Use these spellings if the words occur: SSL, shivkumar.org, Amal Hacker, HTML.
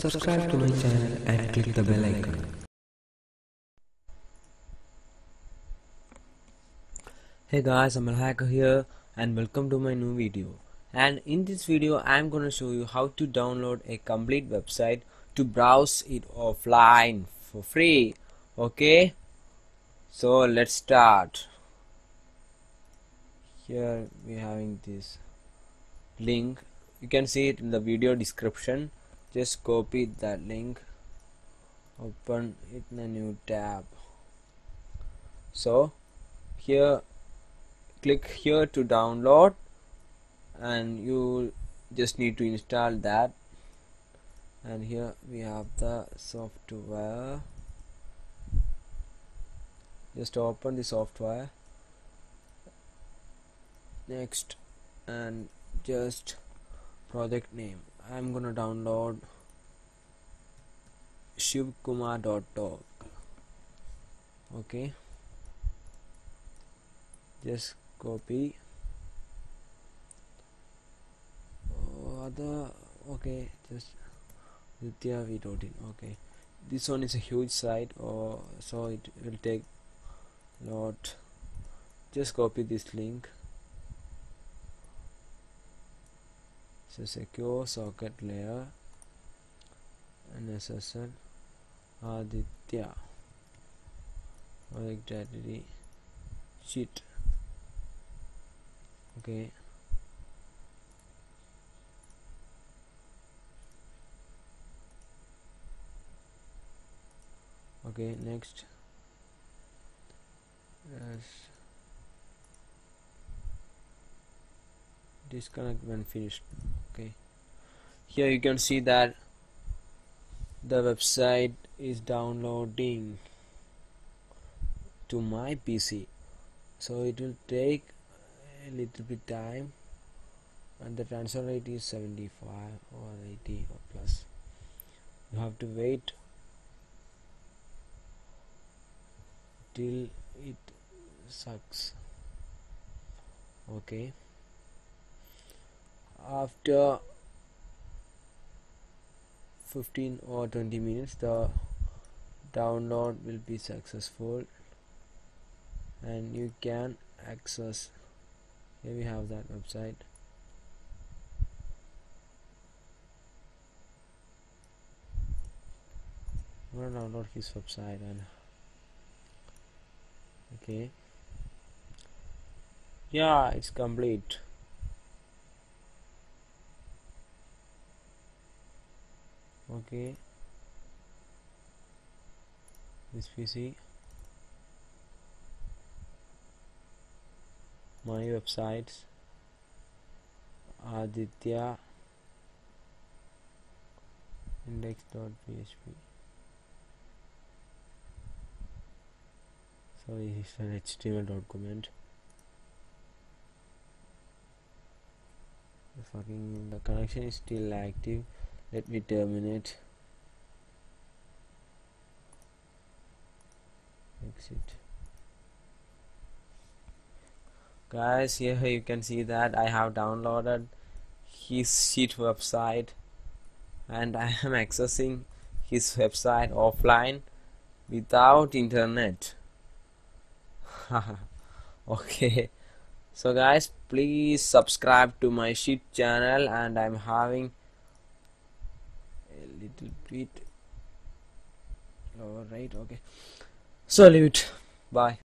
Subscribe to my channel and click the bell icon. Hey guys, Amal Hacker here and welcome to my new video. And in this video I am gonna show you how to download a complete website to browse it offline for free. Okay, so let's start. Here we are having this link. You can see it in the video description. Just copy that link, open it in a new tab. So here, click here to download, and you just need to install that. And here we have the software. Just open the software, next, and just project name. I'm gonna download shivkumar.org. okay, just copy other. Okay, just nityavi.in. okay, this one is a huge site, or so it will take a lot. Just copy this link. So secure socket layer and SSL Aditya project identity sheet. Okay, okay, next. Yes. Disconnect when finished. Okay, here you can see that the website is downloading to my PC, so it will take a little bit time, and the transfer rate is 75 or 80 or plus. You have to wait till it sucks. Okay, after 15 or 20 minutes the download will be successful and you can access. Here we have that website. I'm gonna download his website. And okay, yeah, it's complete. Okay, this PC, my websites, Aditya index.php. Sorry, it's an HTML document. The connection is still active. Let me terminate. Exit. Guys, here you can see that I have downloaded his sheet website and I am accessing his website offline without internet. Okay, so guys, please subscribe to my sheet channel. And I'm having a little bit. Alright, okay, salute, bye.